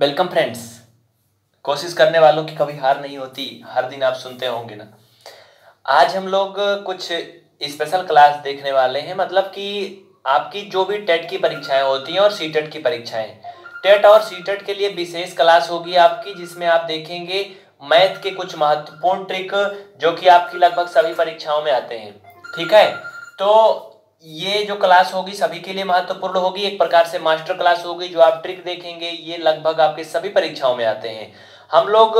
Welcome friends. कोशिश करने वालों की कभी हार नहीं होती, हर दिन आप सुनते होंगे ना। आज हम लोग कुछ स्पेशल क्लास देखने वाले हैं, मतलब कि आपकी जो भी टेट की परीक्षाएं होती हैं और सीटेट की परीक्षाएं, टेट और सीटेट के लिए विशेष क्लास होगी आपकी, जिसमें आप देखेंगे मैथ के कुछ महत्वपूर्ण ट्रिक जो कि आपकी लगभग सभी परीक्षाओं में आते हैं। ठीक है, तो ये जो क्लास होगी सभी के लिए महत्वपूर्ण होगी, एक प्रकार से मास्टर क्लास होगी। जो आप ट्रिक देखेंगे ये लगभग आपके सभी परीक्षाओं में आते हैं। हम लोग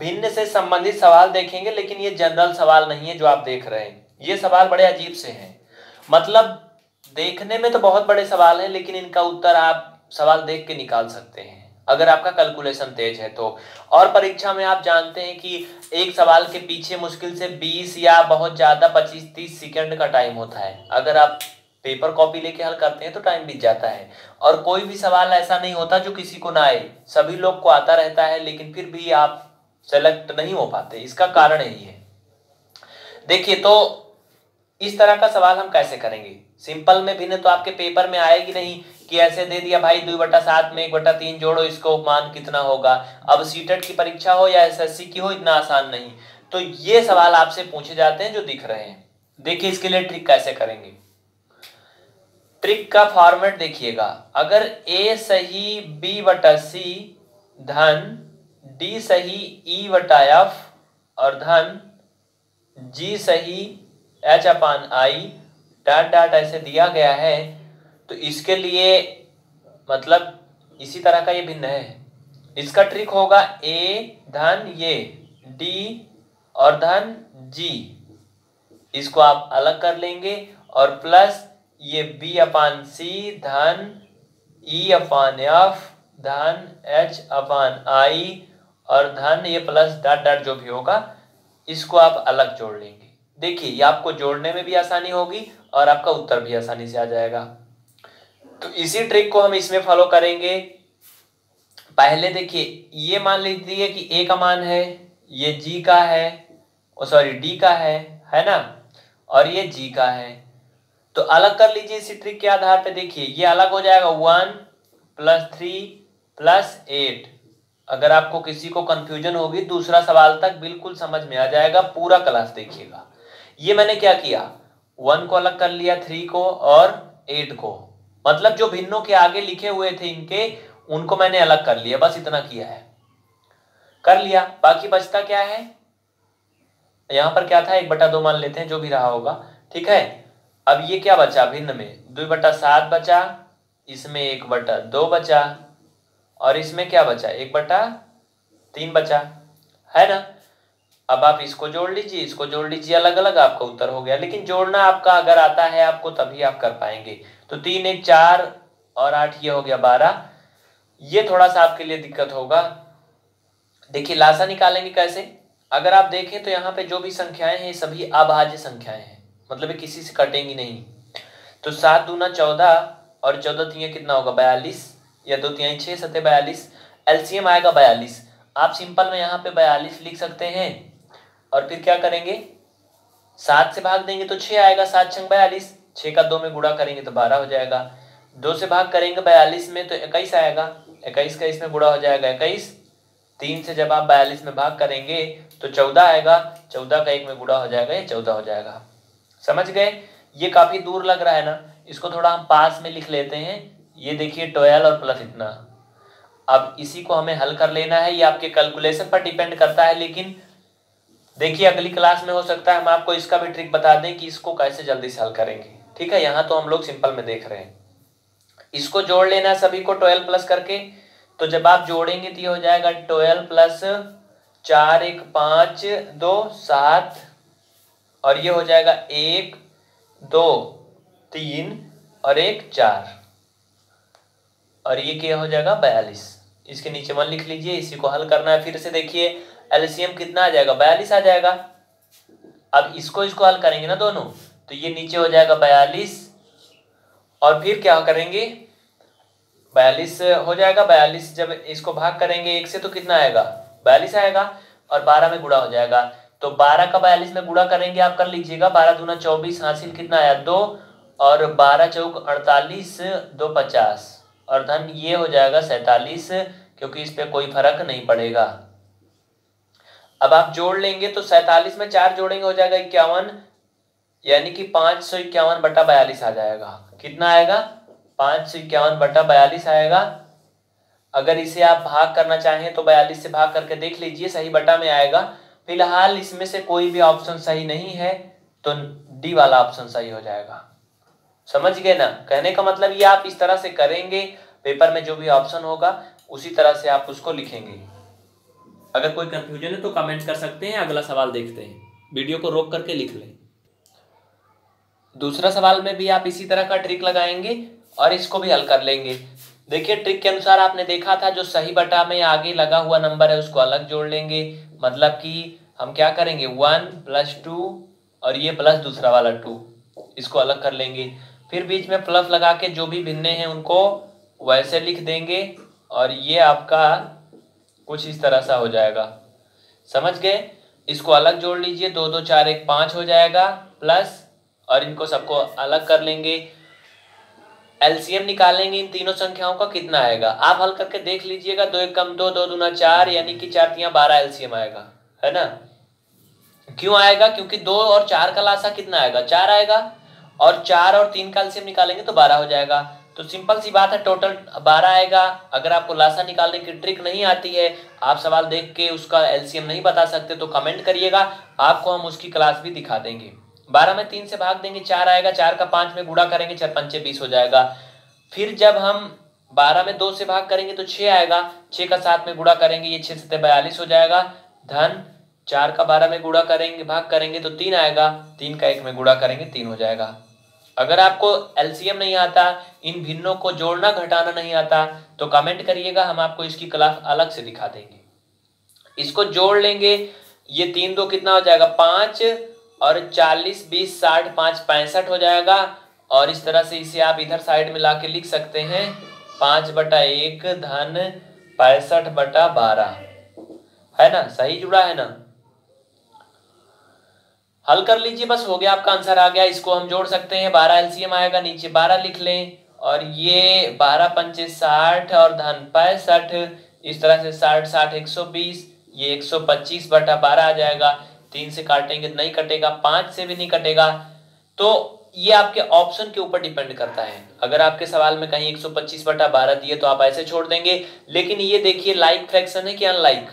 भिन्न से संबंधित सवाल देखेंगे, लेकिन ये जनरल सवाल नहीं है जो आप देख रहे हैं। ये सवाल बड़े अजीब से हैं, मतलब देखने में तो बहुत बड़े सवाल हैं, लेकिन इनका उत्तर आप सवाल देख के निकाल सकते हैं अगर आपका कैलकुलेशन तेज है तो। और परीक्षा में आप जानते हैं कि एक सवाल के पीछे मुश्किल से 20 या बहुत ज़्यादा 25-30 सेकंड का टाइम होता है। अगर आप पेपर कॉपी लेके हल करते हैं तो टाइम बीत जाता है। और कोई भी सवाल ऐसा नहीं होता जो किसी को ना आए, सभी लोग को आता रहता है, लेकिन फिर भी आप सेलेक्ट नहीं हो पाते। इसका कारण यही है। देखिए, तो इस तरह का सवाल हम कैसे करेंगे। सिंपल में भिन्न तो आपके पेपर में आएगी नहीं कि ऐसे दे दिया भाई 2/7 में 1/3 जोड़ो, इसको मान कितना होगा। अब सीटेट की परीक्षा हो या एसएससी की हो, इतना आसान नहीं। तो ये सवाल आपसे पूछे जाते हैं जो दिख रहे हैं। देखिए, इसके लिए ट्रिक कैसे करेंगे। ट्रिक का फॉर्मेट देखिएगा। अगर ए सही B/C धन डी सही E/F और धन जी सही H/I ... ऐसे दिया गया है, तो इसके लिए मतलब इसी तरह का ये भिन्न है। इसका ट्रिक होगा a धन ये d और धन g, इसको आप अलग कर लेंगे, और प्लस ये B/C धन E/F धन H/I और धन ये प्लस ... जो भी होगा इसको आप अलग जोड़ लेंगे। देखिए, ये आपको जोड़ने में भी आसानी होगी और आपका उत्तर भी आसानी से आ जाएगा। तो इसी ट्रिक को हम इसमें फॉलो करेंगे। पहले देखिए, ये मान लीजिए कि A का मान है, ये G का है, D का है ना, और ये G का है। तो अलग कर लीजिए इसी ट्रिक के आधार पे। देखिए, ये अलग हो जाएगा 1+3+8। अगर आपको किसी को कंफ्यूजन होगी, दूसरा सवाल तक बिल्कुल समझ में आ जाएगा। पूरा क्लास देखिएगा। ये मैंने क्या किया, 1 को अलग कर लिया, 3 को और 8 को, मतलब जो भिन्नों के आगे लिखे हुए थे इनके, उनको मैंने अलग कर लिया। बस इतना किया है, कर लिया। बाकी बचता क्या है, यहां पर क्या था, 1/2 मान लेते हैं, जो भी रहा होगा। ठीक है, अब ये क्या बचा भिन्न में, 2/7 बचा, इसमें 1/2 बचा, और इसमें क्या बचा, 1/3 बचा, है ना। अब आप इसको जोड़ लीजिए, इसको जोड़ लीजिए, अलग अलग, आपका उत्तर हो गया। लेकिन जोड़ना आपका अगर आता है आपको, तभी आप कर पाएंगे। तो 3 × 1 = 4 और 8 ये हो गया 12। ये थोड़ा सा आपके लिए दिक्कत होगा। देखिए, लासा निकालेंगे कैसे। अगर आप देखें तो यहाँ पे जो भी संख्याएं हैं सभी अभाज्य संख्याएं हैं, मतलब किसी से कटेंगी नहीं। तो 7 दूना 14 और 14 3 कितना होगा, 42, या 2 3 6 7 42, LCM आएगा 42। आप सिंपल में यहाँ पे 42 लिख सकते हैं, और फिर क्या करेंगे, 7 से भाग देंगे तो 6 आएगा, 7 × 42, 6 का 2 में गुणा करेंगे तो 12 हो जाएगा, 2 से भाग करेंगे 42 में तो 21 आएगा, 21 का इसमें गुणा हो जाएगा 21, 3 से जब आप 42 में भाग करेंगे तो 14 आएगा, 14 का 1 में गुणा हो जाएगा, ये 14 हो जाएगा। समझ गए। ये काफ़ी दूर लग रहा है ना, इसको थोड़ा हम पास में लिख लेते हैं। ये देखिए, 12 और प्लस इतना। अब इसी को हमें हल कर लेना है। ये आपके कैलकुलेशन पर डिपेंड करता है, लेकिन देखिए अगली क्लास में हो सकता है हम आपको इसका भी ट्रिक बता दें कि इसको कैसे जल्दी से हल करेंगे। ठीक है, यहाँ तो हम लोग सिंपल में देख रहे हैं। इसको जोड़ लेना है सभी को 12 प्लस करके। तो जब आप जोड़ेंगे तो ये हो जाएगा 12 + 4 = 1 5 2 7 और ये हो जाएगा 1 2 3 और 1 4 और ये क्या हो जाएगा 42। इसके नीचे 1 लिख लीजिए, इसी को हल करना है। फिर से देखिए, LCM कितना आ जाएगा, 42 आ जाएगा। अब इसको हल करेंगे ना दोनों, तो ये नीचे हो जाएगा 42 और फिर क्या करेंगे, 42 हो जाएगा। 42 जब इसको भाग करेंगे 1 से तो कितना आएगा, 42 आएगा, और 12 में गुणा हो जाएगा। तो 12 का 42 में गुणा करेंगे, आप कर लीजिएगा, 12 दूना 24, हासिल कितना आया 2, और 12 चौक 48, 2 50, और धन ये हो जाएगा 47, क्योंकि इस पर कोई फर्क नहीं पड़ेगा। अब आप जोड़ लेंगे तो 47 में 4 जोड़ेंगे हो जाएगा 51, यानी कि 551 बटा 42 आ जाएगा। कितना आएगा? 551 बटा 42 आएगा। अगर इसे आप भाग करना चाहें तो 42 से भाग करके देख लीजिए, सही बटा में आएगा। फिलहाल इसमें से कोई भी ऑप्शन सही नहीं है तो डी वाला ऑप्शन सही हो जाएगा। समझ गए ना? कहने का मतलब ये आप इस तरह से करेंगे, पेपर में जो भी ऑप्शन होगा उसी तरह से आप उसको लिखेंगे। अगर कोई कंफ्यूजन है तो कमेंट कर सकते हैं। अगला सवाल देखते हैं, वीडियो को रोक करके लिख लें। दूसरा सवाल में भी आप इसी तरह का ट्रिक लगाएंगे और इसको भी हल कर लेंगे। देखिए ट्रिक के अनुसार आपने देखा था जो सही बटा में आगे लगा हुआ नंबर है उसको अलग जोड़ लेंगे, मतलब कि हम क्या करेंगे 1 + 2 और ये प्लस दूसरा वाला 2, इसको अलग कर लेंगे। फिर बीच में प्लस लगा के जो भी भिन्ने हैं उनको वैसे लिख देंगे और ये आपका कुछ इस तरह सा हो जाएगा। समझ गए? इसको अलग जोड़ लीजिए, 2 2 4 1 5 हो जाएगा प्लस, और इनको सबको अलग कर लेंगे। एलसीएम निकालेंगे इन तीनों संख्याओं का, कितना आएगा आप हल करके देख लीजिएगा। 2 × 1 = 2, 2 × 2 = 4, यानी कि 4 × 3 = 12 एलसीएम आएगा, है ना? क्यों आएगा? क्योंकि 2 और 4 का लासा कितना आएगा? 4 आएगा, और 4 और 3 का एलसीएम निकालेंगे तो 12 हो जाएगा। तो सिंपल सी बात है, टोटल 12 आएगा। अगर आपको लासा निकालने की ट्रिक नहीं आती है, आप सवाल देख के उसका एलसीएम नहीं बता सकते तो कमेंट करिएगा, आपको हम उसकी क्लास भी दिखा देंगे। 12 में 3 से भाग देंगे 4 आएगा, 4 का 5 में गुणा करेंगे 4 × 5 = 20 हो जाएगा। फिर जब हम 12 में 2 से भाग करेंगे तो 6 आएगा, 6 का 7 में गुणा करेंगे ये 6 × 7 = 42 हो जाएगा, धन 4 का 12 में गुणा करेंगे भाग करेंगे तो 3 आएगा, 3 का 1 में गुणा करेंगे 3 हो जाएगा। अगर आपको एलसीएम नहीं आता, इन भिन्नों को जोड़ना घटाना नहीं आता तो कमेंट करिएगा, हम आपको इसकी क्लास अलग से दिखा देंगे। इसको जोड़ लेंगे, ये 3 × 2 कितना हो जाएगा 5, और 40 20 60 5 65 हो जाएगा। और इस तरह से इसे आप इधर साइड में ला के लिख सकते हैं 5 बटा 1 धन 65 बटा 12, है ना? सही जुड़ा है ना? हल कर लीजिए, बस हो गया, आपका आंसर आ गया। इसको हम जोड़ सकते हैं, 12 एलसीएम आएगा, नीचे 12 लिख लें, और ये 12 × 5 = 60 और धन 65, इस तरह से 60 60 120, ये 125 बटा 12 आ जाएगा। 3 से काटेंगे तो नहीं कटेगा, 5 से भी नहीं कटेगा। तो ये आपके ऑप्शन के ऊपर डिपेंड करता है। अगर आपके सवाल में कहीं 125 बटा 12 दिए तो आप ऐसे छोड़ देंगे, लेकिन ये देखिए लाइक फ्रैक्शन है कि अनलाइक,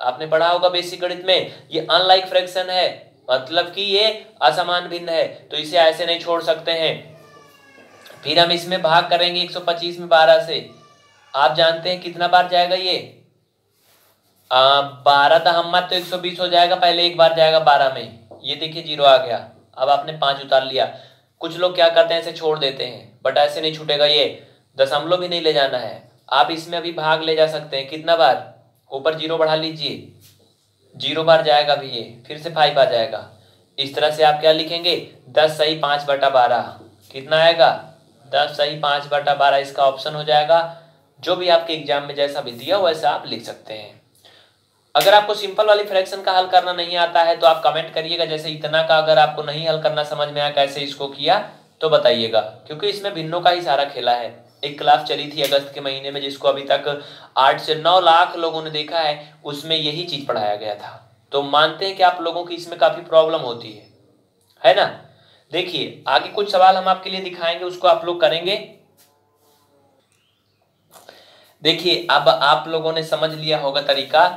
आपने पढ़ा होगा बेसिक गणित में, ये अनलाइक फ्रैक्शन है, मतलब कि ये असमान भिन्न है, तो इसे ऐसे नहीं छोड़ सकते हैं। फिर हम इसमें भाग करेंगे 125 में 12 से, आप जानते हैं कितना बार जाएगा ये 12 तो 120 हो जाएगा, पहले एक बार जाएगा 12 में, ये देखिए 0 आ गया। अब आपने 5 उतार लिया। कुछ लोग क्या करते हैं, ऐसे छोड़ देते हैं, बट ऐसे नहीं छूटेगा, ये दशमलव भी नहीं ले जाना है। आप इसमें अभी भाग ले जा सकते हैं, कितना बार? ऊपर 0 बढ़ा लीजिए, 0 बार जाएगा भी ये, फिर से 5 आ जाएगा। इस तरह से आप क्या लिखेंगे 10 सही 5 बटा 12, कितना आएगा 10 सही 5 बटा 12, इसका ऑप्शन हो जाएगा। जो भी आपके एग्जाम में जैसा भी दिया वैसा आप लिख सकते हैं। अगर आपको सिंपल वाली फ्रैक्शन का हल करना नहीं आता है तो आप कमेंट करिएगा, जैसे इतना का अगर आपको नहीं हल करना समझ में आया कैसे इसको किया तो बताइएगा, क्योंकि इसमें भिन्नों का ही सारा खेला है। एक क्लास चली थी अगस्त के महीने में जिसको अभी तक 8 से 9 लाख लोगों ने देखा है, उसमें यही चीज पढ़ाया गया था। तो मानते हैं कि आप लोगों की इसमें काफी प्रॉब्लम होती है ना? देखिए आगे कुछ सवाल हम आपके लिए दिखाएंगे, उसको आप लोग करेंगे। देखिए अब आप लोगों ने समझ लिया होगा तरीका।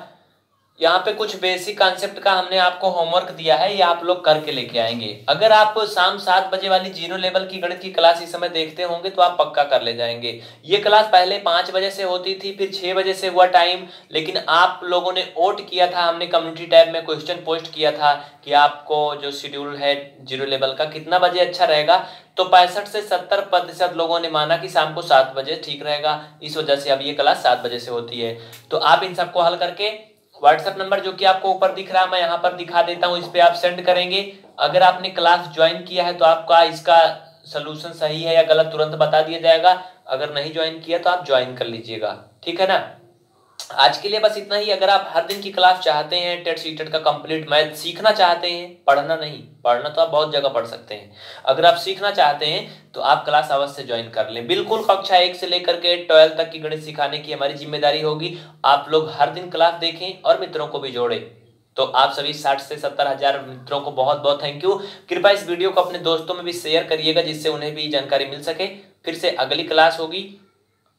यहाँ पे कुछ बेसिक कॉन्सेप्ट का हमने आपको होमवर्क दिया है, ये आप लोग करके लेके आएंगे। अगर आप शाम 7 बजे वाली जीरो लेवल की गणित की क्लास इस समय देखते होंगे तो आप पक्का कर ले जाएंगे। ये क्लास पहले 5 बजे से होती थी, फिर 6 बजे से हुआ टाइम, लेकिन आप लोगों ने वोट किया था, हमने कम्युनिटी टैब में क्वेश्चन पोस्ट किया था कि आपको जो शेड्यूल है जीरो लेवल का कितना बजे अच्छा रहेगा, तो 65 से 70% लोगों ने माना कि शाम को 7 बजे ठीक रहेगा। इस वजह से अब ये क्लास 7 बजे से होती है। तो आप इन सबको हल करके व्हाट्सएप नंबर जो कि आपको ऊपर दिख रहा है, मैं यहाँ पर दिखा देता हूँ, इस पर आप सेंड करेंगे। अगर आपने क्लास ज्वाइन किया है तो आपका इसका सलूशन सही है या गलत तुरंत बता दिया जाएगा। अगर नहीं ज्वाइन किया तो आप ज्वाइन कर लीजिएगा, ठीक है ना? आज के लिए बस इतना ही। अगर आप हर दिन की क्लास चाहते हैं, टेट सीटेट का कंप्लीट मैथ सीखना चाहते हैं, पढ़ना नहीं, पढ़ना तो आप बहुत जगह पढ़ सकते हैं, अगर आप सीखना चाहते हैं तो आप क्लास अवश्य ज्वाइन कर लें। बिल्कुल कक्षा 1 से लेकर के 12 तक की गणित सिखाने की हमारी जिम्मेदारी होगी। आप लोग हर दिन क्लास देखें और मित्रों को भी जोड़ें। तो आप सभी 60 से 70 हज़ार मित्रों को बहुत बहुत थैंक यू। कृपया इस वीडियो को अपने दोस्तों में भी शेयर करिएगा जिससे उन्हें भी जानकारी मिल सके। फिर से अगली क्लास होगी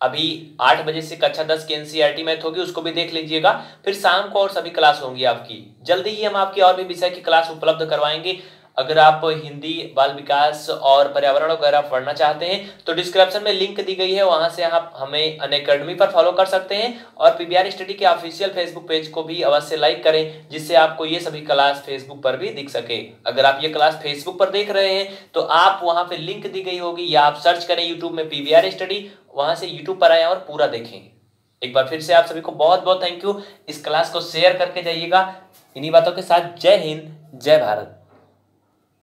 अभी 8 बजे से कक्षा 10 की एनसीईआरटी मैथ होगी, उसको भी देख लीजिएगा। फिर शाम को और सभी क्लास होंगी आपकी। जल्दी ही हम आपकी और भी विषय की क्लास उपलब्ध करवाएंगे। अगर आप हिंदी, बाल विकास और पर्यावरण वगैरह पढ़ना चाहते हैं तो डिस्क्रिप्शन में लिंक दी गई है, वहां से आप हमें अनअकैडमी पर फॉलो कर सकते हैं। और पीवीआर स्टडी के ऑफिशियल फेसबुक पेज को भी अवश्य लाइक करें जिससे आपको ये सभी क्लास फेसबुक पर भी दिख सके। अगर आप ये क्लास फेसबुक पर देख रहे हैं तो आप वहाँ पर लिंक दी गई होगी, या आप सर्च करें यूट्यूब में पीवीआर स्टडी, वहाँ से यूट्यूब पर आए और पूरा देखें। एक बार फिर से आप सभी को बहुत बहुत थैंक यू। इस क्लास को शेयर करके जाइएगा। इन्हीं बातों के साथ जय हिंद, जय भारत।